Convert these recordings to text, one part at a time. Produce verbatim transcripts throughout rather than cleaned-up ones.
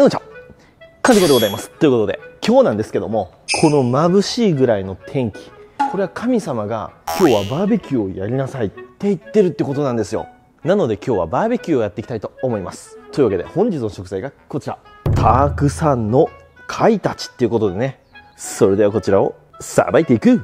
よいしょ、かずこでございます。ということで今日なんですけども、この眩しいぐらいの天気、これは神様が今日はバーベキューをやりなさいって言ってるってことなんですよ。なので今日はバーベキューをやっていきたいと思います。というわけで本日の食材がこちら、たくさんの貝たちっていうことでね、それではこちらをさばいていく。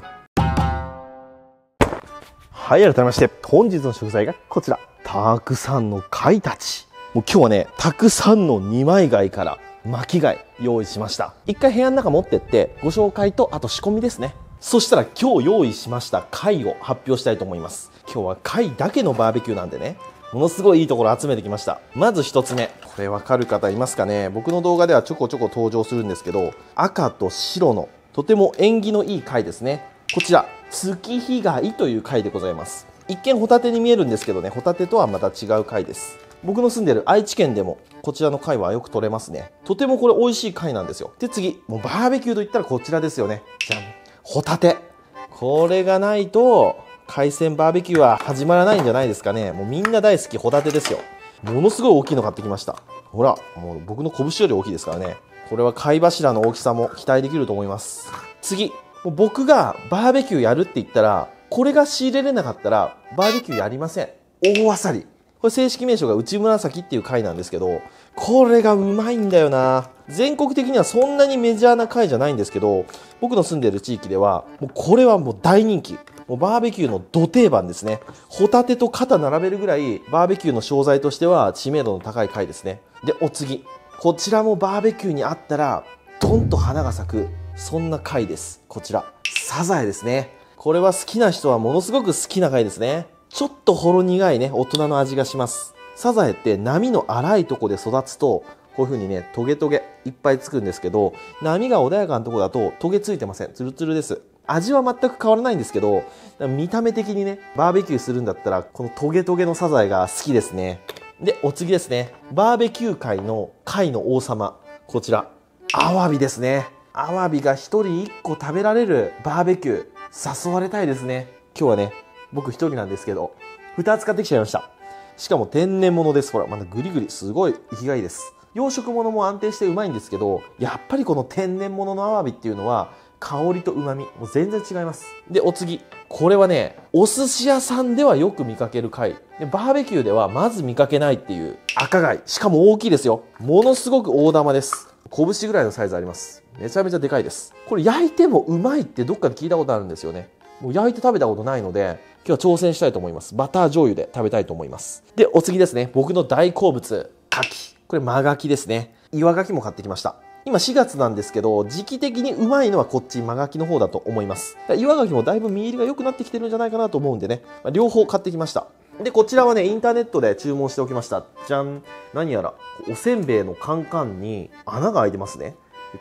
はい、改めまして本日の食材がこちら、たくさんの貝たち。もう今日はね、たくさんのにまい貝から巻き貝用意しました。一回部屋の中持ってってご紹介と、あと仕込みですね。そしたら今日用意しました貝を発表したいと思います。今日は貝だけのバーベキューなんでね、ものすごいいいところ集めてきました。まずひとつめ、これ分かる方いますかね。僕の動画ではちょこちょこ登場するんですけど、赤と白のとても縁起のいい貝ですね。こちら月日貝という貝でございます。一見ホタテに見えるんですけどね、ホタテとはまた違う貝です。僕の住んでる愛知県でもこちらの貝はよく取れますね。とてもこれ美味しい貝なんですよ。で次、もうバーベキューといったらこちらですよね。じゃん、ホタテ。これがないと海鮮バーベキューは始まらないんじゃないですかね。もうみんな大好きホタテですよ。ものすごい大きいの買ってきました。ほら、もう僕の拳より大きいですからね。これは貝柱の大きさも期待できると思います。次、もう僕がバーベキューやるって言ったら、これが仕入れれなかったらバーベキューやりません。大あさり、これ正式名称が内紫っていう貝なんですけど、これがうまいんだよな。全国的にはそんなにメジャーな貝じゃないんですけど、僕の住んでる地域ではもうこれはもう大人気、もうバーベキューのど定番ですね。ホタテと肩並べるぐらいバーベキューの商材としては知名度の高い貝ですね。でお次、こちらもバーベキューにあったらドンと花が咲く、そんな貝です。こちらサザエですね。これは好きな人はものすごく好きな貝ですね。ちょっとほろ苦いね、大人の味がします。サザエって波の荒いとこで育つとこういう風にね、トゲトゲいっぱいつくんですけど、波が穏やかなとこだとトゲついてません。ツルツルです。味は全く変わらないんですけど、見た目的にね、バーベキューするんだったらこのトゲトゲのサザエが好きですね。でお次ですね、バーベキュー界の貝の王様、こちらアワビですね。アワビがひとりいっこ食べられるバーベキュー、誘われたいですね。今日はね、僕ひとりなんですけどふたつ買ってきちゃいました。しかも天然物です。ほら、まだグリグリ、すごい生きがいです。養殖物も安定してうまいんですけど、やっぱりこの天然物のアワビっていうのは香りとうまみ、もう全然違います。でお次、これはね、お寿司屋さんではよく見かける貝で、バーベキューではまず見かけないっていう赤貝。しかも大きいですよ。ものすごく大玉です。拳ぐらいのサイズあります。めちゃめちゃでかいです。これ焼いてもうまいってどっかで聞いたことあるんですよね。もう焼いて食べたことないので今日は挑戦したいと思います。バター醤油で食べたいと思います。でお次ですね、僕の大好物、牡蠣。これ真牡蠣ですね。岩牡蠣も買ってきました。今しがつなんですけど、時期的にうまいのはこっち真牡蠣の方だと思います。岩牡蠣もだいぶ身入りが良くなってきてるんじゃないかなと思うんでね、両方買ってきました。でこちらはね、インターネットで注文しておきました。じゃん、何やらおせんべいのカンカンに穴が開いてますね。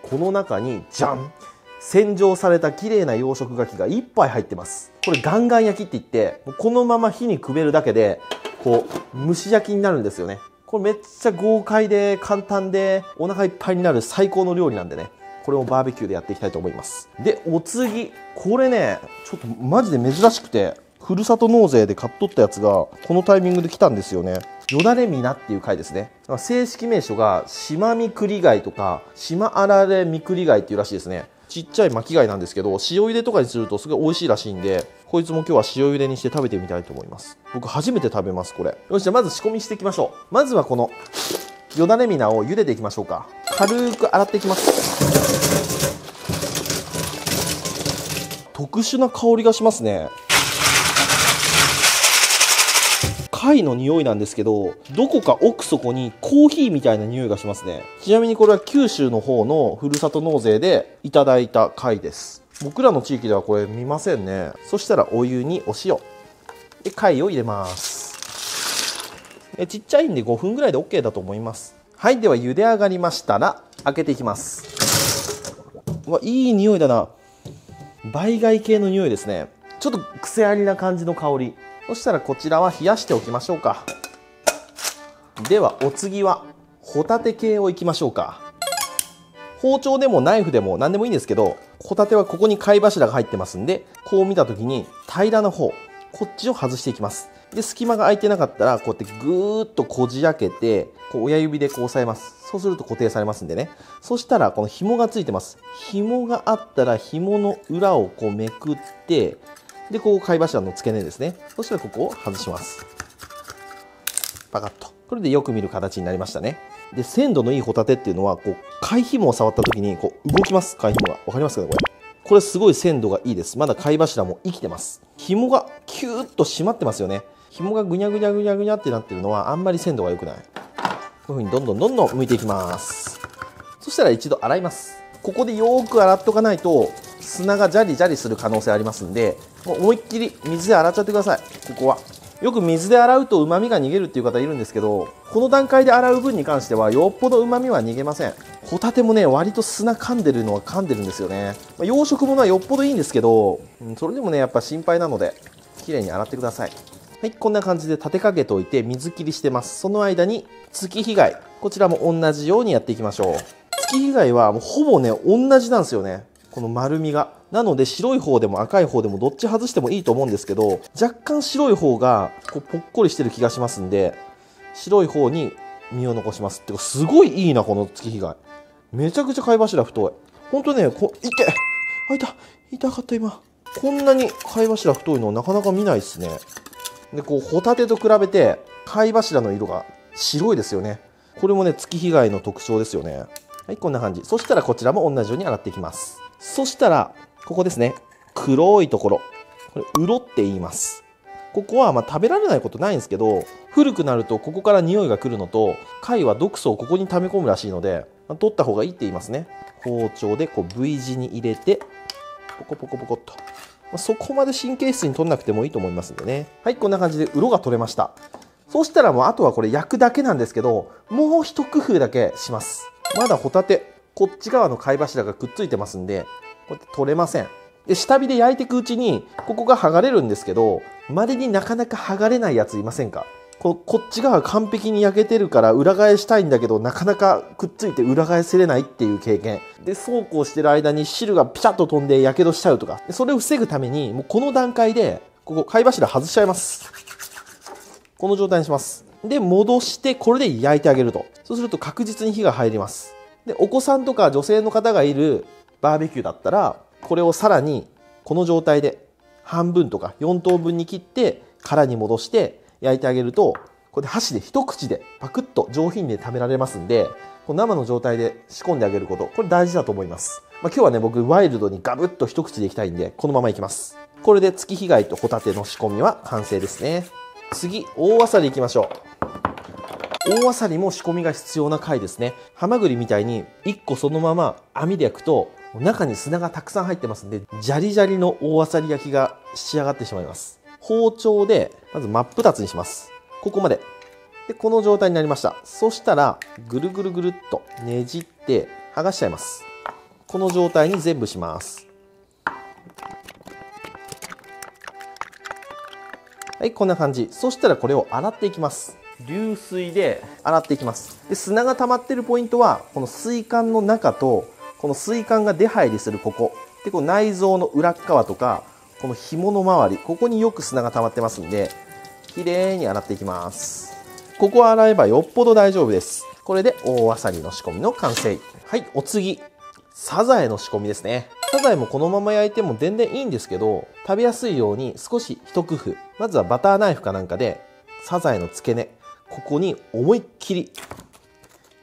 この中にじゃん、洗浄された綺麗な養殖牡蠣がいっぱい入ってます。これガンガン焼きっていって、このまま火にくべるだけでこう蒸し焼きになるんですよね。これめっちゃ豪快で簡単でお腹いっぱいになる最高の料理なんでね、これをバーベキューでやっていきたいと思います。でお次、これね、ちょっとマジで珍しくて、ふるさと納税で買っとったやつがこのタイミングで来たんですよね。よだれミナっていう貝ですね。正式名称がシマミクリガイとかシマアラレミクリガイっていうらしいですね。ちっちゃい巻き貝なんですけど、塩茹でとかにするとすごい美味しいらしいんで、こいつも今日は塩茹でにして食べてみたいと思います。僕初めて食べますこれ。よし、じゃあまず仕込みしていきましょう。まずはこのよだれミナを茹でていきましょうか。軽く洗っていきます。特殊な香りがしますね。貝の匂いなんですけど、どこか奥底にコーヒーみたいな匂いがしますね。ちなみにこれは九州の方のふるさと納税でいただいた貝です。僕らの地域ではこれ見ませんね。そしたらお湯にお塩で貝を入れます。えちっちゃいんでごふんぐらいで OK だと思います。はい、では茹で上がりましたら開けていきます。うわ、いい匂いだな。梅貝系の匂いですね。ちょっと癖ありな感じの香り。そしたらこちらは冷やしておきましょうか。ではお次はホタテ系をいきましょうか。包丁でもナイフでも何でもいいんですけど、ホタテはここに貝柱が入ってますんで、こう見た時に平らな方、こっちを外していきます。で、隙間が空いてなかったら、こうやってぐーっとこじ開けて、こう親指でこう押さえます。そうすると固定されますんでね。そしたら、この紐がついてます。紐があったら、紐の裏をこうめくって、で、ここ貝柱の付け根ですね。そしたら、ここを外します。パカッと。これでよく見る形になりましたね。で、鮮度のいいホタテっていうのは、こう、貝紐を触った時に、こう、動きます。貝紐が。わかりますかね、これ。これすごい鮮度がいいです。まだ貝柱も生きてます。紐がキューッと締まってますよね。紐がぐにゃぐにゃぐにゃぐにゃってなってるのはあんまり鮮度が良くない。こういう風にどんどんどんどん剥いていきます。そしたら一度洗います。ここでよく洗っとかないと砂がジャリジャリする可能性ありますんで、もう思いっきり水で洗っちゃってください。ここは。よく水で洗うと旨味が逃げるっていう方いるんですけど、この段階で洗う分に関してはよっぽど旨味は逃げません。ホタテもね、割と砂噛んでるのは噛んでるんですよね。まあ、養殖物はよっぽどいいんですけど、うん、それでもね、やっぱ心配なので、きれいに洗ってください。はい、こんな感じで立てかけておいて水切りしてます。その間に、月日貝。こちらも同じようにやっていきましょう。月日貝はもうほぼね、同じなんですよね。この丸みが。なので白い方でも赤い方でもどっち外してもいいと思うんですけど、若干白い方がこうぽっこりしてる気がしますんで、白い方に身を残します。ってか、すごいいいな、この月日貝。めちゃくちゃ貝柱太い。ほんとね、こ、痛い。あ、痛い。痛かった、今。こんなに貝柱太いのなかなか見ないですね。で、こう、ホタテと比べて、貝柱の色が白いですよね。これもね、月日貝の特徴ですよね。はい、こんな感じ。そしたらこちらも同じように洗っていきます。そしたら、ここですね。黒いところ。これ、うろって言います。ここはまあ食べられないことないんですけど、古くなるとここから匂いが来るのと、貝は毒素をここに溜め込むらしいので、取った方がいいって言いますね。包丁でこう V 字に入れて、ポコポコポコっと。そこまで神経質に取んなくてもいいと思いますんでね。はい、こんな感じで鱗が取れました。そしたらもうあとはこれ焼くだけなんですけど、もう一工夫だけします。まだホタテ、こっち側の貝柱がくっついてますんで、こうやって取れません。で、下火で焼いていくうちに、ここが剥がれるんですけど、までになかなか剥がれないやついませんか？こ、こっち側完璧に焼けてるから裏返したいんだけど、なかなかくっついて裏返せれないっていう経験。で、そうこうしてる間に汁がピシャッと飛んで火傷しちゃうとか。で、それを防ぐために、もうこの段階で、ここ貝柱外しちゃいます。この状態にします。で、戻して、これで焼いてあげると。そうすると確実に火が入ります。で、お子さんとか女性の方がいるバーベキューだったら、これをさらにこの状態で半分とかよん等分に切って殻に戻して焼いてあげると、これで箸で一口でパクッと上品で食べられますんで、この生の状態で仕込んであげること、これ大事だと思います。まあ、今日はね、僕ワイルドにガブッと一口でいきたいんで、このままいきます。これで月日貝とホタテの仕込みは完成ですね。次、大あさりいきましょう。大あさりも仕込みが必要な貝ですね。ハマグリみたいにいっこそのまま網で焼くと、中に砂がたくさん入ってますんで、ジャリジャリの大あさり焼きが仕上がってしまいます。包丁で、まず真っ二つにします。ここまで。で、この状態になりました。そしたら、ぐるぐるぐるっとねじって、剥がしちゃいます。この状態に全部します。はい、こんな感じ。そしたらこれを洗っていきます。流水で洗っていきます。で、砂が溜まってるポイントは、この水管の中と、この水管が出入りするここ。で、この内臓の裏側とか、この紐の周り、ここによく砂が溜まってますんで、きれいに洗っていきます。ここを洗えばよっぽど大丈夫です。これで大あさりの仕込みの完成。はい、お次。サザエの仕込みですね。サザエもこのまま焼いても全然いいんですけど、食べやすいように少し一工夫。まずはバターナイフかなんかで、サザエの付け根、ここに思いっきり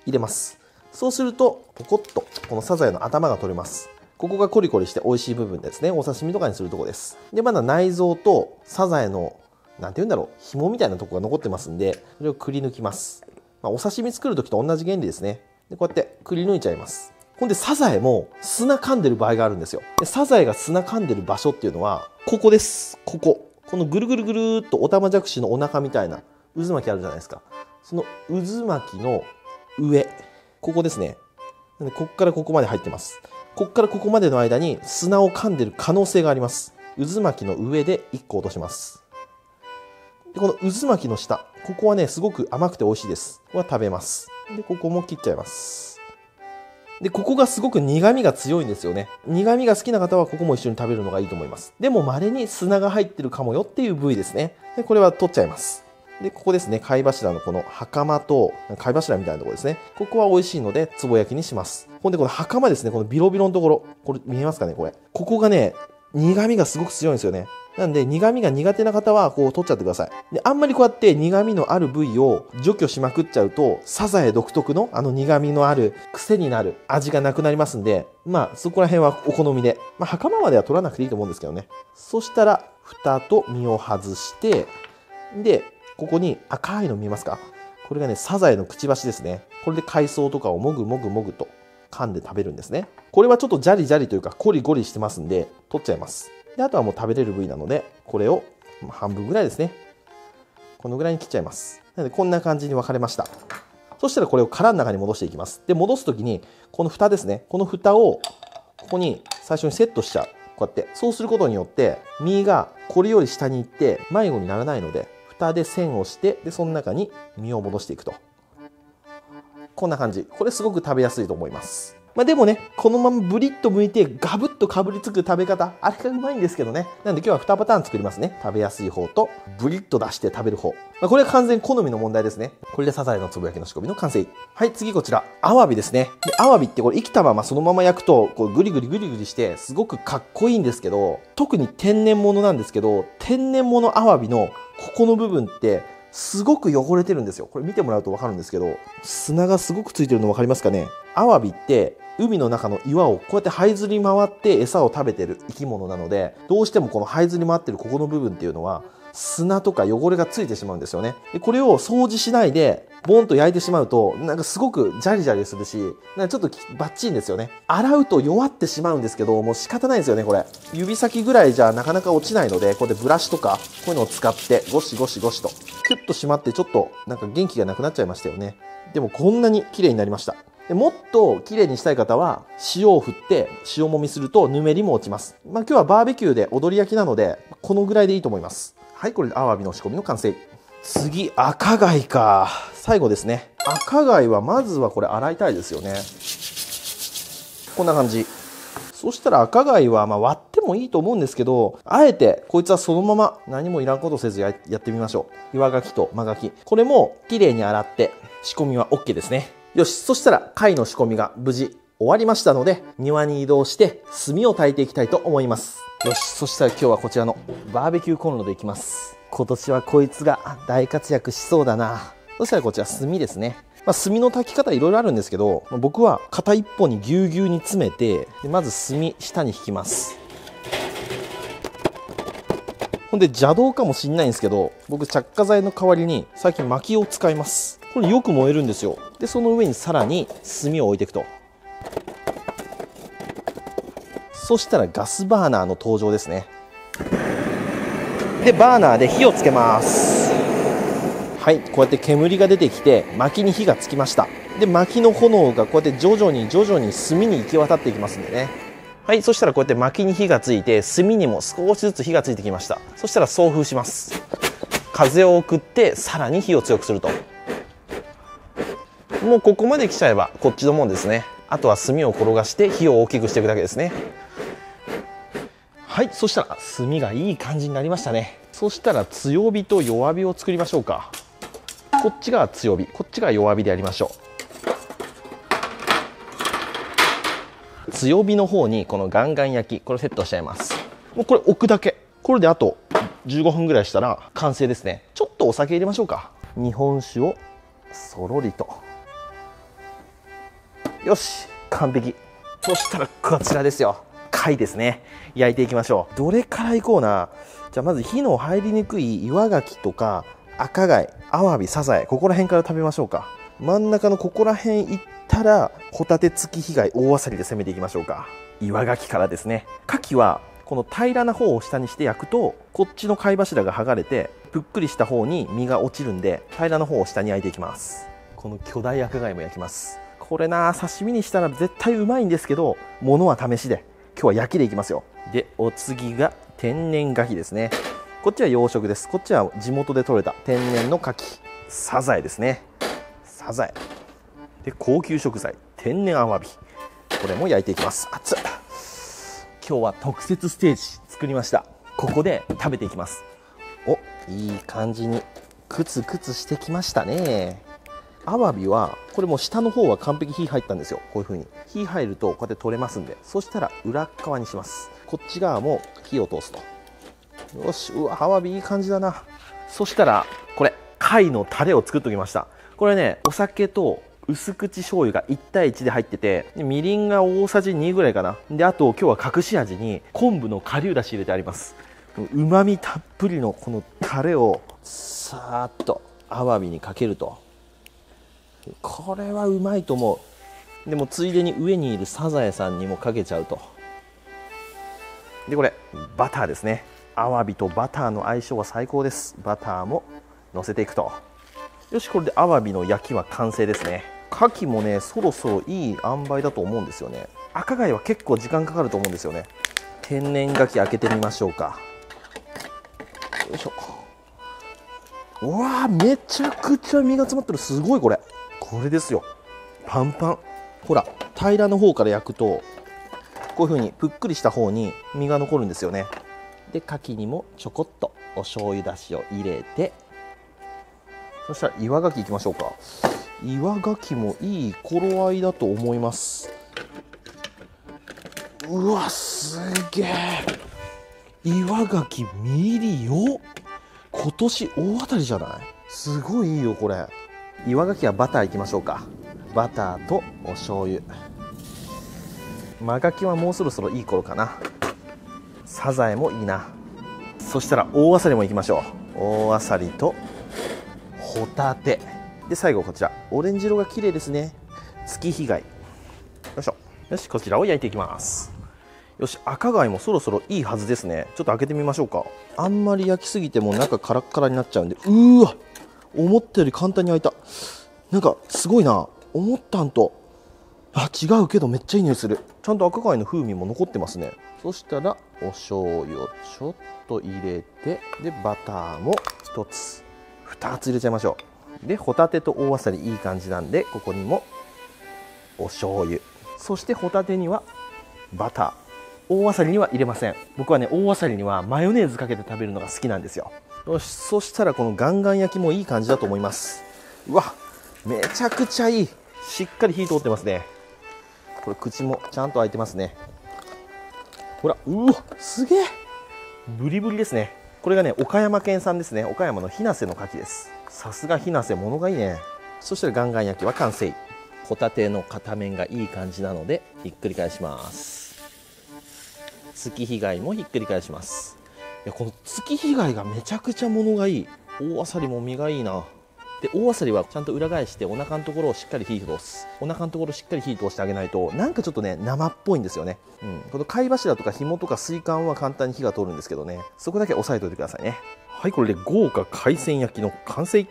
入れます。そうすると、ポコッと、このサザエの頭が取れます。ここがコリコリして美味しい部分ですね。お刺身とかにするとこです。で、まだ内臓とサザエの、なんて言うんだろう、紐みたいなとこが残ってますんで、それをくり抜きます。まあ、お刺身作るときと同じ原理ですね。で、こうやってくり抜いちゃいます。ほんで、サザエも砂噛んでる場合があるんですよ。で、サザエが砂噛んでる場所っていうのは、ここです。ここ。このぐるぐるぐるーっとオタマジャクシのお腹みたいな渦巻きあるじゃないですか。その渦巻きの上。ここですね。なのでこっからここまで入ってます。こっからここまでの間に砂を噛んでる可能性があります。渦巻きの上でいっこ落とします。で、この渦巻きの下。ここはね、すごく甘くて美味しいです。ここは食べます。で、ここも切っちゃいます。で、ここがすごく苦味が強いんですよね。苦味が好きな方はここも一緒に食べるのがいいと思います。でも稀に砂が入ってるかもよっていう部位ですね。で、これは取っちゃいます。で、ここですね、貝柱のこの袴と、貝柱みたいなところですね。ここは美味しいので、つぼ焼きにします。ほんで、この袴ですね、このビロビロのところ。これ見えますかね、これ。ここがね、苦味がすごく強いんですよね。なんで、苦味が苦手な方は、こう、取っちゃってください。で、あんまりこうやって苦味のある部位を除去しまくっちゃうと、サザエ独特の、あの苦味のある、癖になる味がなくなりますんで、まあ、そこら辺はお好みで。まあ、袴までは取らなくていいと思うんですけどね。そしたら、蓋と身を外して、で、ここに赤いの見えますか？これがね、サザエのくちばしですね。これで海藻とかをもぐもぐもぐと噛んで食べるんですね。これはちょっとジャリジャリというか、コリゴリしてますんで、取っちゃいます。で、あとはもう食べれる部位なので、これを半分ぐらいですね。このぐらいに切っちゃいます。なので、こんな感じに分かれました。そしたらこれを殻の中に戻していきます。で、戻すときに、この蓋ですね。この蓋を、ここに最初にセットしちゃう。こうやって。そうすることによって、身がこれより下に行って迷子にならないので、蓋で線をして、で、その中に身を戻していくと。こんな感じ。これすごく食べやすいと思います。まあでもね、このままブリッと剥いてガブッとかぶりつく食べ方、あれがうまいんですけどね。なんで今日はにパターン作りますね。食べやすい方と、ブリッと出して食べる方。まあ、これは完全好みの問題ですね。これでサザエのつぼ焼きの仕込みの完成。はい、次こちら。アワビですね。で、アワビってこれ生きたままそのまま焼くと、こうグリグリグリグリして、すごくかっこいいんですけど、特に天然物なんですけど、天然物アワビのここの部分って、すごく汚れてるんですよ。これ見てもらうと分かるんですけど、砂がすごくついてるの分かりますかね。アワビって海の中の岩をこうやって這いずり回って餌を食べてる生き物なので、どうしてもこの這いずり回ってるここの部分っていうのは砂とか汚れがついてしまうんですよね。で、これを掃除しないでボンと焼いてしまうと、なんかすごくジャリジャリするし、なんかちょっとバッチリですよね。洗うと弱ってしまうんですけど、もう仕方ないですよね、これ。指先ぐらいじゃなかなか落ちないので、こうやってブラシとか、こういうのを使って、ゴシゴシゴシと、キュッと締まってちょっと、なんか元気がなくなっちゃいましたよね。でもこんなに綺麗になりました。でもっと綺麗にしたい方は、塩を振って、塩もみするとぬめりも落ちます。まあ今日はバーベキューで踊り焼きなので、このぐらいでいいと思います。はい、これでアワビの仕込みの完成。次、赤貝か。最後ですね。赤貝はまずはこれ洗いたいですよね。こんな感じ。そしたら赤貝はまあ割ってもいいと思うんですけど、あえてこいつはそのまま何もいらんことせず や, やってみましょう。岩牡蠣と真牡蠣。これも綺麗に洗って仕込みは OK ですね。よし、そしたら貝の仕込みが無事終わりましたので、庭に移動して炭を焚いていきたいと思います。よし、そしたら今日はこちらのバーベキューコンロでいきます。今年はこいつが大活躍しそうだな。そしたらこちら炭ですね。まあ、炭の炊き方いろいろあるんですけど、僕は片一本にぎゅうぎゅうに詰めて、でまず炭下に引きます。ほんで邪道かもしんないんですけど、僕着火剤の代わりに最近薪を使います。これよく燃えるんですよ。で、その上にさらに炭を置いていくと。そしたらガスバーナーの登場ですね。で、バーナーで火をつけます。はい、こうやって煙が出てきて、薪に火がつきました。で、薪の炎がこうやって徐々に徐々に炭に行き渡っていきますんでね。はい、そしたらこうやって薪に火がついて、炭にも少しずつ火がついてきました。そしたら送風します。風を送って、さらに火を強くすると。もうここまで来ちゃえば、こっちのもんですね。あとは炭を転がして火を大きくしていくだけですね。はい、そしたら炭がいい感じになりましたね。そしたら強火と弱火を作りましょうか。こっちが強火、こっちが弱火でやりましょう。強火の方にこのガンガン焼き、これセットしちゃいます。もうこれ置くだけ。これであとじゅうごふんぐらいしたら完成ですね。ちょっとお酒入れましょうか。日本酒をそろりと。よし、完璧。そしたらこちらですよ。貝ですね。焼いていきましょう。どれからいこうな。じゃあまず火の入りにくい岩牡蠣とか赤貝、アワビ、サザエ、ここら辺から食べましょうか。真ん中のここら辺行ったらホタテ付き被害大あさりで攻めていきましょうか。岩牡蠣からですね。牡蠣はこの平らな方を下にして焼くと、こっちの貝柱が剥がれてぷっくりした方に身が落ちるんで、平らな方を下に焼いていきます。この巨大赤貝も焼きます。これな、刺身にしたら絶対うまいんですけど、ものは試しで今日は焼きでいきますよ。で、お次が天然牡蠣ですね。こっちは養殖です。こっちは地元で採れた天然の牡蠣。サザエですね。サザエ。で、高級食材、天然アワビ。これも焼いていきます。熱っ。今日は特設ステージ作りました。ここで食べていきます。お、いい感じにクツクツしてきましたね。アワビはこれもう下の方は完璧火入ったんですよ。こういう風に火入るとこうやって取れますんで、そしたら裏側にします。こっち側も火を通すと。よし、うわ、アワビいい感じだな。そしたらこれ貝のタレを作っておきました。これね、お酒と薄口醤油がいちたいいちで入ってて、みりんがおおさじにぐらいかな。で、あと今日は隠し味に昆布の顆粒だし入れてあります。うまみたっぷりのこのタレをさーっとアワビにかけると、これはうまいと思う。でもついでに上にいるサザエさんにもかけちゃうと。で、これバターですね。アワビとバターの相性は最高です。バターものせていくと。よし、これでアワビの焼きは完成ですね。牡蠣もね、そろそろいい塩梅だと思うんですよね。赤貝は結構時間かかると思うんですよね。天然牡蠣開けてみましょうか。よいしょ。うわー、めちゃくちゃ身が詰まってる。すごい。これこれですよ。パンパン。ほら、平らの方から焼くとこういう風にぷっくりした方に身が残るんですよね。で、牡蠣にもちょこっとお醤油だしを入れて、そしたら岩牡蠣いきましょうか。岩牡蠣もいい頃合いだと思います。うわ、すげえ。岩牡蠣身入りよ。今年大当たりじゃない？すごいいいよこれ。岩牡蠣はバターいきましょうか。バターとお醤油。真牡蠣はもうそろそろいい頃かな。サザエもいいな。そしたら大あさりもいきましょう。大あさりとホタテで、最後こちらオレンジ色が綺麗ですね。月日貝。よいしょ。よし、こちらを焼いていきます。よし、赤貝もそろそろいいはずですね。ちょっと開けてみましょうか。あんまり焼きすぎても中カラッカラになっちゃうんで。うーわ、思ったより簡単に開いた。なんかすごいな、思ったんと。あ、違うけどめっちゃいい匂いする。ちゃんと赤貝の風味も残ってますね。そしたらお醤油をちょっと入れて、でバターもひとつふたつ入れちゃいましょう。で、ホタテと大あさりいい感じなんで、ここにもお醤油、そしてホタテにはバター、大あさりには入れません。僕はね、大あさりにはマヨネーズかけて食べるのが好きなんですよ。よし、そしたらこのガンガン焼きもいい感じだと思います。うわ、めちゃくちゃいい。しっかり火通ってますね。これ口もちゃんと開いてますね。ほら、うわ、すげえブリブリですね。これがね、岡山県産ですね。岡山の日生の牡蠣です。さすが日生、物がいいね。そしたらガンガン焼きは完成。ホタテの片面がいい感じなのでひっくり返します。月日貝もひっくり返します。いや、この月日貝がめちゃくちゃ物がいい。大あさりも身がいいな。で、大あさりはちゃんと裏返してお腹のところをしっかり火通す。お腹のところしっかり火通してあげないと、なんかちょっとね、生っぽいんですよね。うん、この貝柱とか紐とか水管は簡単に火が通るんですけどね、そこだけ押さえておいてくださいね。はい、これで豪華海鮮焼きの完成。よ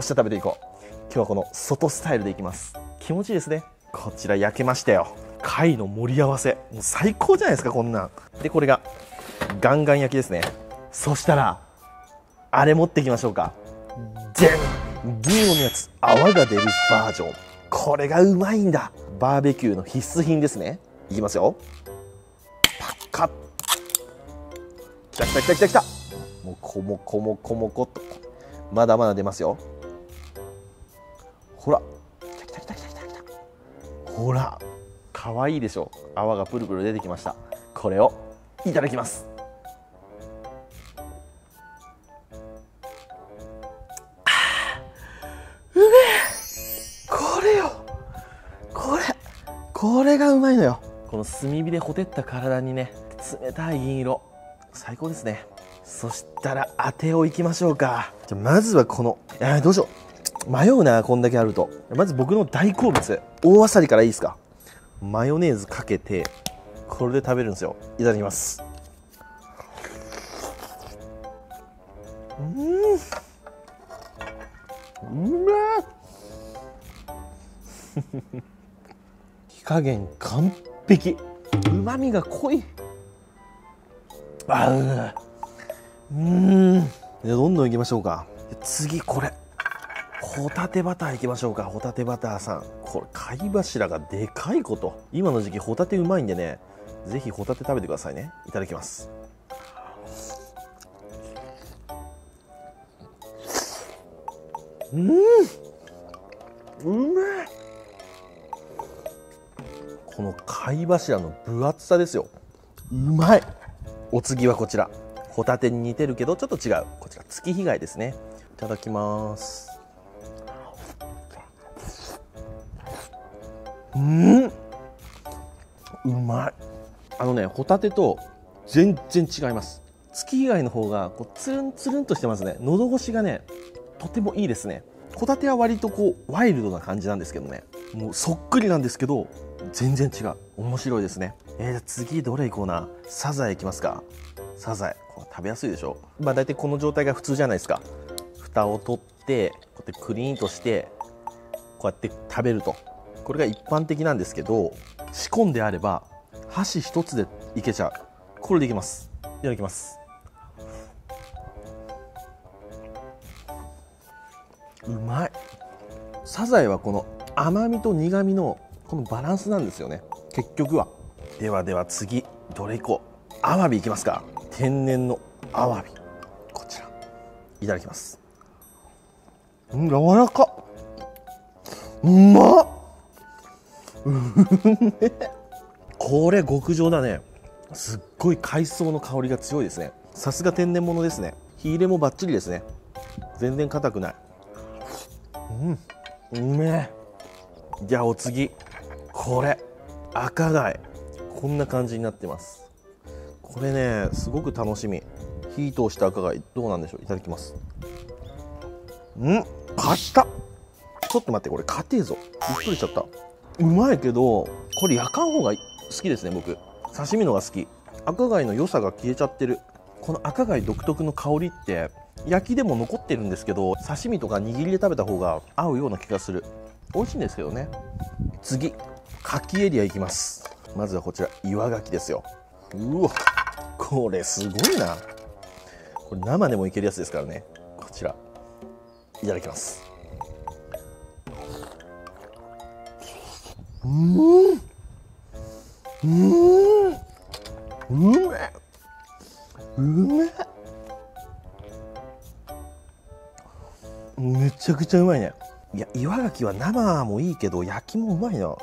っしゃ、食べていこう。今日はこの外スタイルでいきます。気持ちいいですね。こちら焼けましたよ。貝の盛り合わせ、もう最高じゃないですか、こんなんで。これがガンガン焼きですね。そしたらあれ持ってきましょうか。ジャン、銀のやつ、泡が出るバージョン。これがうまいんだ。バーベキューの必須品ですね。いきますよ。パカッ。きたきたきたきたきた。もこもこもこもこっと、まだまだ出ますよ。ほら、きたきたきたきたきた。ほら、かわいいでしょ。泡がプルプル出てきました。これをいただきます。あー、うめえ。これよ。これ、これがうまいのよ。この炭火でほてった体にね、冷たい銀色、最高ですね。そしたら当てをいきましょうか。じゃ、まずはこの、あー、どうしよう。迷うな、こんだけあると。まず僕の大好物、大あさりからいいですか。マヨネーズかけてこれで食べるんですよ。いただきます。うん、うめえ。火加減完璧、旨味が濃い。あううんでどんどんいきましょうか。次これホタテバターいきましょうか。ホタテバターさん、これ貝柱がでかいこと、今の時期ホタテうまいんでね、ぜひホタテ食べてくださいね。いただきます。うんうめえ。この貝柱の分厚さですよ、うまい。お次はこちら、ホタテに似てるけどちょっと違う、こちら月日貝ですね。いただきます。うん、うまい。あのね、ホタテと全然違います。月日貝の方がこうつるんつるんとしてますね。喉越しがねとてもいいですね。ホタテは割とこうワイルドな感じなんですけどね、もうそっくりなんですけど全然違う、面白いですね。えー、じゃあ次どれいこうな。サザエいきますか。サザエこう食べやすいでしょ。まあ大体この状態が普通じゃないですか。蓋を取ってこうやってクリーンとしてこうやって食べると、これが一般的なんですけど、仕込んであれば箸一つでいけちゃう。これでいきます。いただきます。うまい。サザエはこの甘みと苦みのこのバランスなんですよね、結局は。ではでは次どれいこう。アワビいきますか。天然のアワビ、こちらいただきます。うん、柔らか、うまっこれ極上だね。すっごい海藻の香りが強いですね。さすが天然物ですね。火入れもバッチリですね。全然硬くない。うん、うめえ。じゃあお次これ赤貝、こんな感じになってます。これねすごく楽しみ。火通した赤貝どうなんでしょう。いただきます。ん、硬っ。ちょっと待って、これ硬いぞ、びっくりしちゃった。うまいけどこれ焼かん方が好きですね。僕刺身のが好き。赤貝の良さが消えちゃってる。この赤貝独特の香りって焼きでも残ってるんですけど、刺身とか握りで食べた方が合うような気がする。美味しいんですけどね。次カキエリアいきます。まずはこちら岩牡蠣ですよ。うわ、これすごいな。これ生でもいけるやつですからね。こちらいただきます。うーん、うーん、うめえ、うめえ、めちゃくちゃうまいね。いや、岩牡蠣は生もいいけど焼きもうまいな。う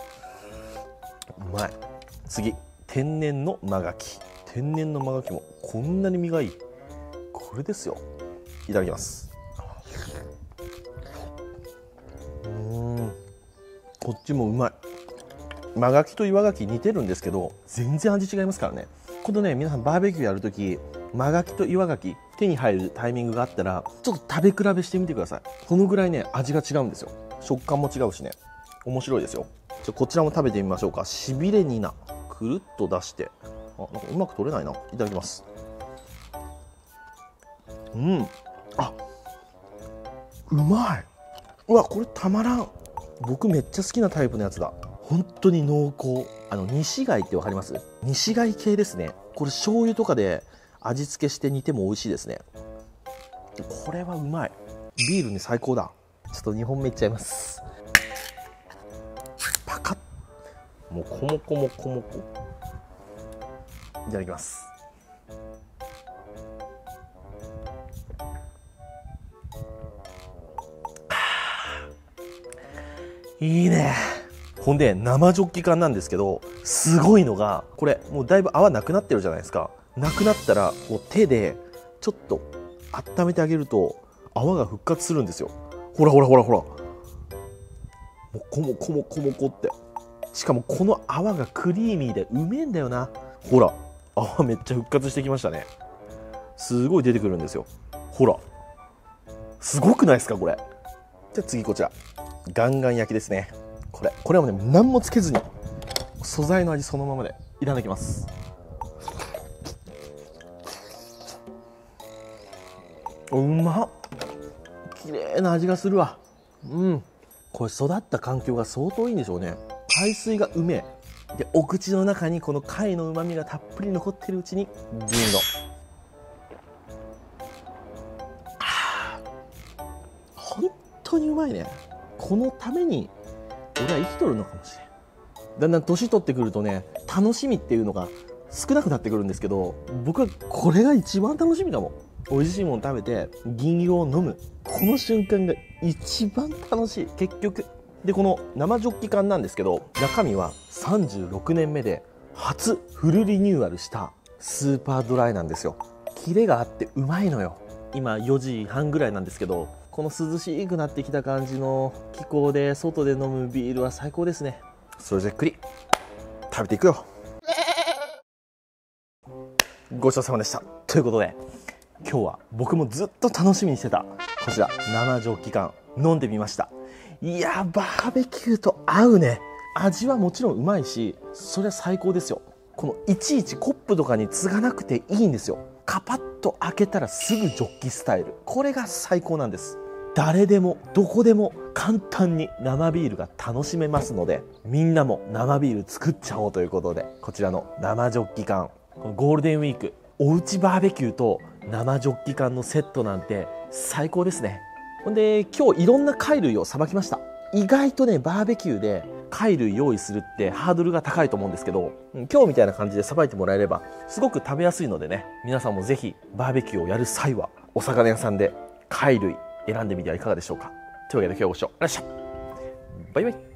まい。次天然の真牡蠣。天然の真牡蠣もこんなに身がいい。これですよ。いただきます。うーん、こっちもうまい。真牡蠣と岩牡蠣似てるんですけど全然味違いますからね。今度ね、皆さんバーベキューやるとき真牡蠣と岩牡蠣手に入るタイミングがあったらちょっと食べ比べしてみてください。このぐらいね味が違うんですよ。食感も違うしね、面白いですよ。じゃこちらも食べてみましょうか。しびれにな、くるっと出して、あ、なんかうまく取れないな。いただきます。うん、あ、うまい。うわ、これたまらん。僕めっちゃ好きなタイプのやつだ。本当に濃厚。あの西貝ってわかります？西貝系ですね。これ醤油とかで味付けして煮ても美味しいですね。これはうまい。ビールに最高だ。ちょっとにほんめいっちゃいます。パカッ、もうこもこもこもこ。いただきます。いいね。ほんで生ジョッキ缶なんですけど、すごいのがこれもうだいぶ泡なくなってるじゃないですか。なくなったらこう手でちょっと温めてあげると泡が復活するんですよ。ほらほらほらほら、もうこもこもこもこって。しかもこの泡がクリーミーでうめえんだよな。ほら泡めっちゃ復活してきましたね。すごい出てくるんですよ。ほらすごくないですかこれ。じゃあ次こちらガンガン焼きですね。これ、これはね何もつけずに素材の味そのままでいただきます。うまっ、綺麗な味がするわ。うん、ここれ育った環境が相当いいんでしょうね。海水がうめえで、お口の中にこの貝のうまみがたっぷり残ってるうちにジンド、あー本当にうまいね。このために俺は生きとるのかもしれん。だんだん年取ってくるとね、楽しみっていうのが少なくなってくるんですけど、僕はこれが一番楽しみかも。美味しいもの食べて銀色を飲む、この瞬間が一番楽しい。結局で、この生ジョッキ缶なんですけど、中身はさんじゅうろくねんめで初フルリニューアルしたスーパードライなんですよ。キレがあってうまいのよ。今よじはんぐらいなんですけど、この涼しくなってきた感じの気候で外で飲むビールは最高ですね。それじゃっくり食べていくよ。ごちそうさまでした。ということで今日は僕もずっと楽しみにしてたこちら生ジョッキ缶飲んでみました。いや、バーベキューと合うね。味はもちろんうまいし、それは最高ですよ。このいちいちコップとかにつがなくていいんですよ。カパッと開けたらすぐジョッキスタイル、これが最高なんです。誰でもどこでも簡単に生ビールが楽しめますので、みんなも生ビール作っちゃおうということで、こちらの生ジョッキ缶、このゴールデンウィークおうちバーベキューと生ジョッキ缶のセットなんて最高ですね。ほんで今日いろんな貝類をさばきました。意外とね、バーベキューで貝類用意するってハードルが高いと思うんですけど、今日みたいな感じでさばいてもらえればすごく食べやすいのでね、皆さんもぜひバーベキューをやる際はお魚屋さんで貝類選んでみてはいかがでしょうか。というわけで今日ご視聴ありがとうございました。バイバイ。